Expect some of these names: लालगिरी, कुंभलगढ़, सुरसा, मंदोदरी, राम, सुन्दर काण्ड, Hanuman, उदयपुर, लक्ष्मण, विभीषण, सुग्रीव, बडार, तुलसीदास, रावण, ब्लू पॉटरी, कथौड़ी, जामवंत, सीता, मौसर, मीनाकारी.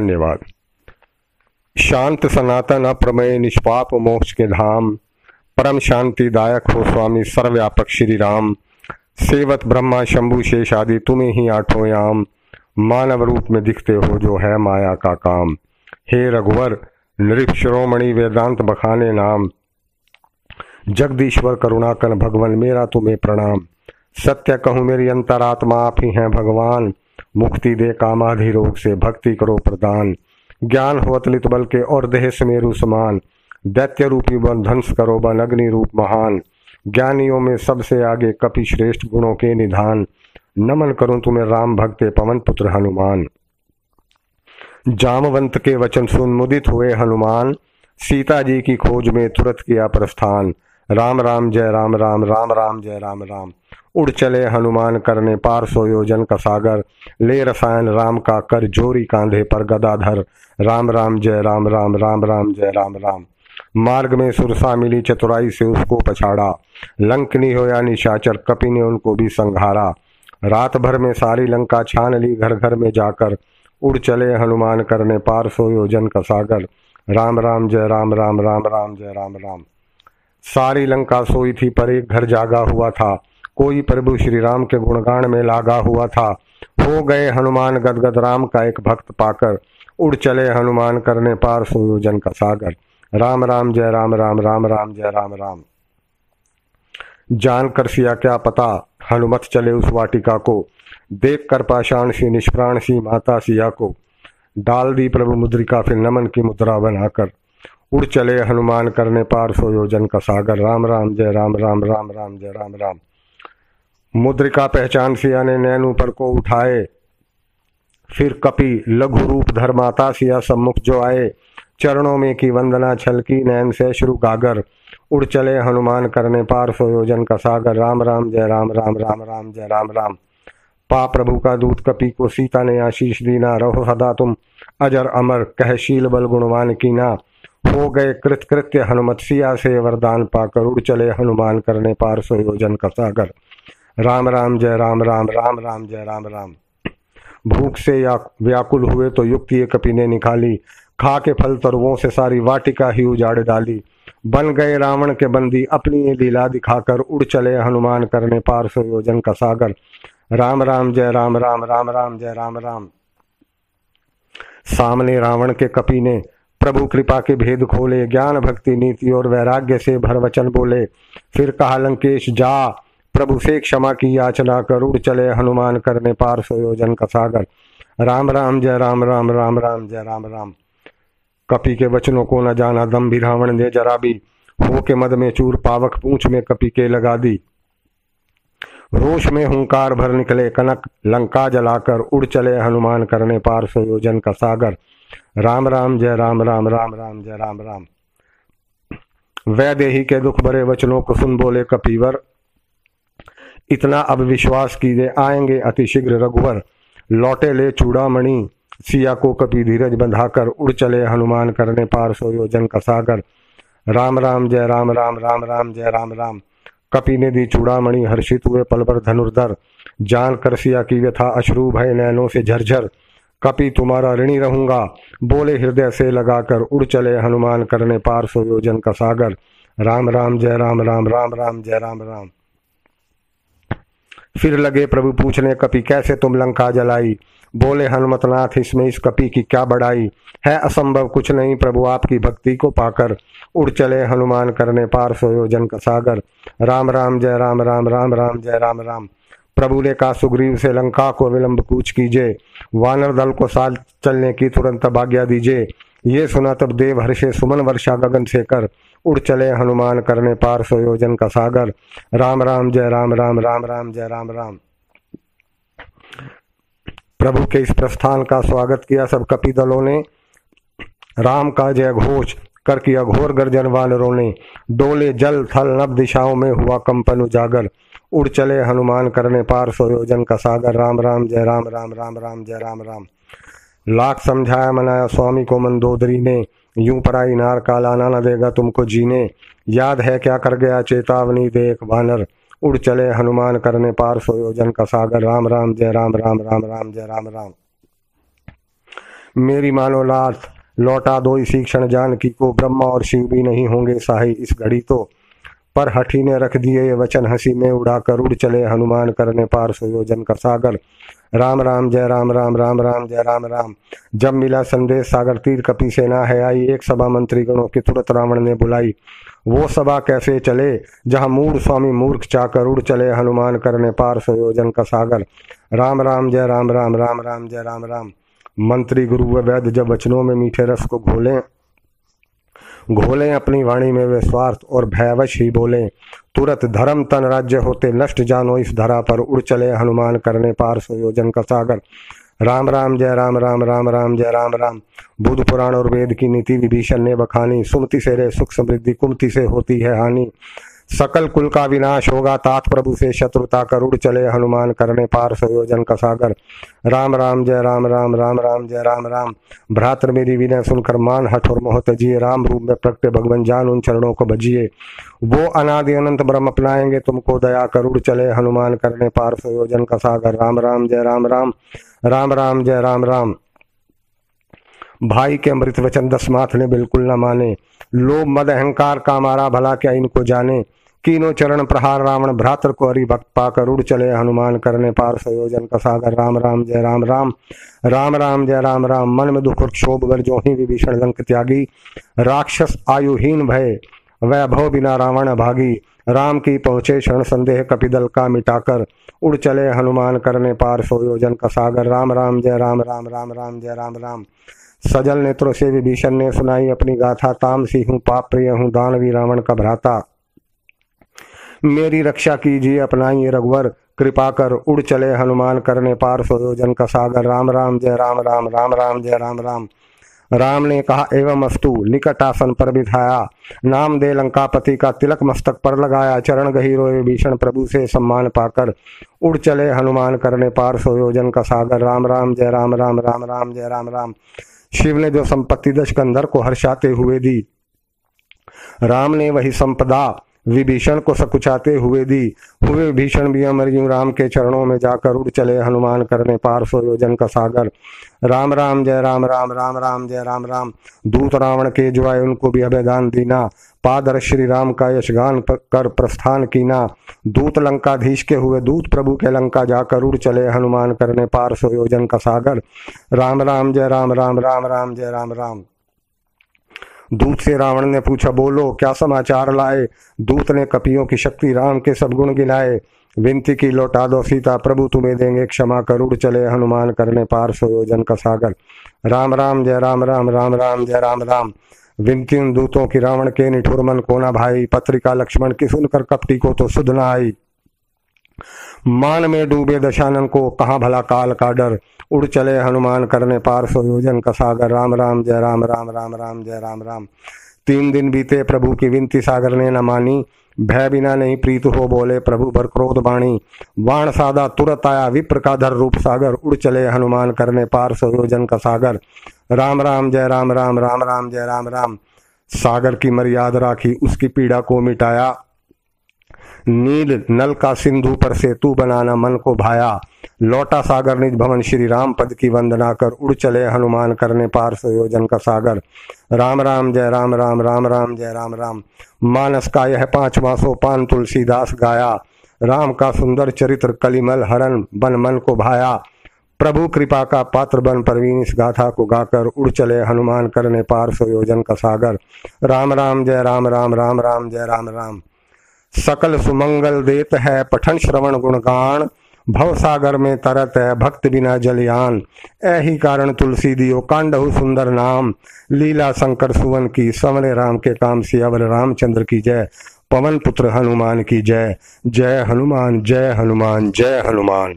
धन्यवाद। शांत सनातन अप्रमेय निष्पाप मोक्ष के धाम, परम शांति दायक हो स्वामी सर्वव्यापक श्री राम। सेवत ब्रह्मा शंभु शेष आदि तुम्हें ही आठों याम, मानव रूप में दिखते हो जो है माया का काम। हे रघुवर नृप शिरोमणि वेदांत बखाने नाम, जगदीश्वर करुणाकर भगवान मेरा तुम्हें प्रणाम। सत्य कहूँ मेरी अंतरात्मा आप ही हैं भगवान, मुक्ति दे कामाधिरोग से भक्ति करो प्रदान। ज्ञान हो अतलित बल के और देह समेरु समान, दैत्य रूपी बन ध्वंस करो बन अग्नि रूप महान। ज्ञानियों में सबसे आगे कपि श्रेष्ठ गुणों के निधान, नमन करूं तुम्हें राम भक्ते पवन पुत्र हनुमान। जामवंत के वचन सुन मुदित हुए हनुमान, सीता जी की खोज में तुरंत किया प्रस्थान। राम राम जय राम राम राम राम जय राम राम, उड़ चले हनुमान करने पार सो योजन का सागर। ले रसायन राम का कर जोरी कांधे पर गदाधर, राम राम जय राम राम राम राम जय राम राम। मार्ग में सुरसा मिली चतुराई से उसको पछाड़ा, लंकनी हो या निशाचर कपि ने उनको भी संघारा। रात भर में सारी लंका छान ली घर घर में जाकर, उड़ चले हनुमान करने पार सो योजन का सागर। राम राम जय राम राम राम राम जय राम राम। सारी लंका सोई थी पर एक घर जागा हुआ था, कोई प्रभु श्री राम के गुणगान में लागा हुआ था। हो गए हनुमान गदगद राम का एक भक्त पाकर, उड़ चले हनुमान करने पार सो योजन का सागर। राम राम जय राम राम राम राम जय राम राम। जान कर सिया क्या पता, हनुमत चले उस वाटिका को, देख कर पाषाण सी निष्प्राण सी माता सिया को। डाल दी प्रभु मुद्रिका फिर नमन की मुद्रा बनाकर, उड़ चले हनुमान करने पार सो योजन का सागर। राम राम जय राम राम राम राम जय राम राम। मुद्रिका पहचान सिया ने नैनू पर को उठाए, फिर कपि लघु रूप धर माता सिया सम्मुख जो आए। चरणों में की वंदना छलकी नैन से श्रु गागर, उड़ चले हनुमान करने पार सो योजन का सागर। राम राम जय राम राम राम राम जय राम राम। पा प्रभु का दूत कपि को सीता ने आशीष दीना, रहो सदा तुम अजर अमर कहशील बल गुणवान कीना। हो गए कृतकृत्य हनुमत सिया से वरदान पाकर, उड़ चले हनुमान करने पार सो योजन का सागर। राम राम जय राम राम राम राम जय राम राम। भूख से या व्याकुल हुए तो युक्ति ये कपि ने निकाली, खा के फल तरुओं से सारी वाटिका ही उजाड़ डाली। बन गए रावण के बंदी अपनी ये लीला दिखाकर, उड़ चले हनुमान करने पार सो योजन का सागर। राम राम जय राम राम राम राम जय राम राम। सामने रावण के कपि ने प्रभु कृपा के भेद खोले, ज्ञान भक्ति नीति और वैराग्य से भर वचन बोले। फिर कहा लंकेश जा, प्रभु से क्षमा की याचना कर, उड़ चले हनुमान करने पार सो योजन का सागर। राम राम जय राम राम राम राम जय राम राम। कपि के वचनों को न जाना दम भी रावण ने जरा भी, हो के मद में चूर पावक पूंछ में कपि के लगा दी। रोष में हुंकार भर निकले कनक लंका जलाकर, उड़ चले हनुमान करने पार सो योजन का सागर। राम राम जय राम राम राम राम जय राम राम। वैदेही के दुख भरे वचनों को सुन बोले कपिवर, इतना अब विश्वास कीजिए आएंगे अतिशीघ्र रघुवर। लौटे ले चूड़ामणि सिया को कपि धीरज बंधाकर, उड़ चले हनुमान करने पार सो योजन का सागर। राम राम जय राम राम राम राम जय राम राम। कपि ने दी चूड़ामणि हर्षित हुए पल पर धनुर्धर, जान कर सिया की व्यथा अश्रु भय नैनों से झरझर। कपि तुम्हारा ऋणी रहूंगा बोले हृदय से लगाकर, उड़ चले हनुमान करने पार सो योजन का सागर। राम राम जय राम राम राम राम जय राम राम। फिर लगे प्रभु पूछने कपि कैसे तुम लंका जलाई, बोले हनुमतनाथ इसमें इस कपि की क्या बड़ाई। है असंभव कुछ नहीं प्रभु आपकी भक्ति को पाकर, उड़ चले हनुमान करने पार सो योजन का सागर। राम राम जय राम राम राम राम जय राम राम। प्रभु ने कहा सुग्रीव से लंका को विलंब कूच कीजिए, वानर दल को साथ चलने की तुरंत आज्ञा दीजिए। ये सुना तब देव हर्षे सुमन वर्षा गगन से कर, उड़ चले हनुमान करने पार सो योजन का सागर। राम राम जय राम राम राम राम जय राम राम। प्रभु के इस प्रस्थान का स्वागत किया सब कपि दलों ने, राम का जय घोष कर किया घोर गर्जन वानरों ने। डोले जल थल नभ दिशाओं में हुआ कंपन उजागर, उड़ चले हनुमान करने पार सो योजन का सागर। राम राम जय राम राम राम राम जय राम राम। लाख समझाया मनाया स्वामी को मंदोदरी ने, यूं पराई नार का लाना न देगा तुमको जीने। याद है क्या कर गया चेतावनी दे एक वानर, उड़ चले हनुमान करने पार सो योजन का सागर। राम राम जय राम राम राम राम जय राम राम। मेरी मानो लात लौटा दो इसी क्षण जानकी को, ब्रह्मा और शिव भी नहीं होंगे साही इस घड़ी तो। पर हठी ने रख दिए ये वचन हंसी में उड़ाकर, उड़ चले हनुमान करने पार सुयोजन का सागर। राम राम जय राम राम, राम राम जय राम राम। जब मिला संदेश सागर तीर कपि सेना है आई, एक सभा मंत्री गणों की तुरंत रावण ने बुलाई। वो सभा कैसे चले जहाँ मूढ़ स्वामी मूर्ख चाकर, उड़ चले हनुमान करने पार सुयोजन का सागर। राम राम जय राम राम, राम राम जय राम राम। मंत्री गुरु व वैद्य जब वचनों में मीठे रस को घोलें अपनी वाणी में वे स्वार्थ और भयवश ही बोले। तुरंत धर्म तन राज्य होते नष्ट जानो इस धरा पर, उड़ चले हनुमान करने पार सुयोजन का सागर। राम राम जय राम राम, राम राम जय राम राम। बुद्ध पुराण और वेद की नीति विभीषण ने बखानी। सुमति से रे सुख समृद्धि कुमति से होती है हानि, सकल कुल का विनाश होगा तात प्रभु से शत्रुता कर, उड़ चले हनुमान करने पार सुयोजन का सागर। राम राम जय राम राम, राम राम जय राम राम। भ्रातृ मेरी विनय सुनकर मान हठ और मोह तजिए, राम रूप में प्रगटे भगवान जान उन चरणों को भजिए। वो अनादि अनंत ब्रह्म अपनाएंगे तुमको दया कर, उड़ चले हनुमान करने पार सुयोजन का सागर। राम राम जय राम राम, राम राम जय राम राम। भाई के अमृत वचन दशमाथ ने बिल्कुल न माने, लोभ मद अहंकार का मारा भला क्या इनको जाने। तीनों चरण प्रहार रावण भ्रातृ को हरि भक्त पाकर, उड़ चले हनुमान करने पार सुयोजन का सागर। राम राम जय राम राम, राम राम जय राम राम। मन में दुख और क्षोभ गर जो ही विभीषण लंक त्यागी, राक्षस आयुहीन भय वैभव बिना रावण भागी। राम की पहुँचे शरण संदेह कपिदल का मिटाकर, उड़ चले हनुमान करने पार सुयोजन का सागर। राम राम जय राम राम, राम राम जय राम राम। सजल नेत्रों से विभीषण ने सुनाई अपनी गाथा, तामसी हूँ पाप प्रिय हूँ दानवी रावण का भ्राता। मेरी रक्षा कीजिए अपनाइए रघुवर कृपा कर, उड़ चले हनुमान करने पार सुयोजन का सागर। राम राम जय राम राम, राम राम जय राम राम। राम ने कहा एवं अस्तु, निकट आसन पर बिठाया, नाम दे लंकापति का तिलक मस्तक पर लगाया। चरण गही रोए भीषण प्रभु से सम्मान पाकर, उड़ चले हनुमान करने पार सुयोजन का सागर। राम राम जय राम राम, राम राम जय राम राम। शिव ने जो संपत्ति दश कंधर को हर्षाते हुए दी, राम ने वही संपदा विभीषण को सकुचाते हुए दी। हुए विभीषण भी अमर यूं राम के चरणों में जाकर, उड़ चले हनुमान करने पार सुयोजन का सागर। राम राम जय राम राम, राम राम जय राम राम। दूत रावण के जो आए उनको भी अभयदान दीना, पादर श्री राम का यशगान कर प्रस्थान कीना। दूत लंकाधीश के हुए दूत प्रभु के लंका जाकर, उड़ चले हनुमान करने पार सुयोजन का सागर। राम राम जय राम राम, राम राम जय राम राम। दूत से रावण ने पूछा बोलो क्या समाचार लाए। दूत ने कपियों की शक्ति राम के सब गुण गिनाए, विनती की लौटा दो सीता प्रभु तुम्हें देंगे क्षमा कर, उड़ चले हनुमान करने पार सुयोजन का सागर। राम राम जय राम राम, राम राम जय राम राम। विनती उन दूतों की रावण के निठुर मन को ना भाई, पत्रिका लक्ष्मण की सुनकर कपटी को तो सुध न आई। मान में डूबे दशानन को कहाँ भला काल का डर, उड़ चले हनुमान करने पार सुयोजन का सागर। राम राम जय राम राम, राम राम जय राम राम। 3 दिन बीते प्रभु की विनती सागर ने न मानी, भय बिना नहीं प्रीत हो बोले प्रभु भर क्रोध बाणी। बाण साधा तुरत आया विप्र का धर रूप सागर, उड़ चले हनुमान करने पार सुयोजन का सागर। राम राम जय राम राम, राम राम जय राम राम। सागर की मर्यादा राखी उसकी पीड़ा को मिटाया, नील नल का सिंधु पर सेतु बनाना मन को भाया। लौटा सागर निज भवन श्री राम पद की वंदना कर, उड़ चले हनुमान करने पार सुयोजन का सागर। राम राम जय राम राम, राम राम जय राम राम। मानस का यह 5वां सोपान तुलसीदास गाया, राम का सुंदर चरित्र कलिमल हरण बन मन को भाया। प्रभु कृपा का पात्र बन परवीन इस गाथा को गाकर, उड़ चले हनुमान करने पार सुयोजन का सागर। राम राम जय राम राम, राम राम जय राम राम। सकल सुमंगल देत है पठन श्रवण गुणगान, भव सागर में तरत है भक्त बिना जलयान। ऐही कारण तुलसी दियो कांडहु सुंदर नाम, लीला शंकर सुवन की संवरे राम के काम। सियावर रामचंद्र की जय, पवन पुत्र हनुमान की जय। जय हनुमान, जय हनुमान, जय हनुमान।